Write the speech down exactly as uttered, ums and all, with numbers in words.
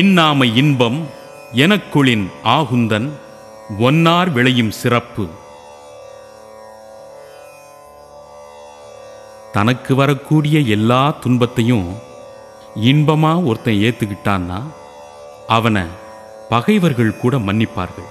இன்னாமை இன்பம் எனக்குளின் ஆகுந்தன் ஒன்னார் விளையும் சிறப்பு. தனக்கு வரக்கூடிய எல்லா துன்பத்தையும் இன்பமாக ஒருத்தன் ஏற்றுக்கிட்டான்னா அவனை பகைவர்கள் கூட மன்னிப்பார்கள்.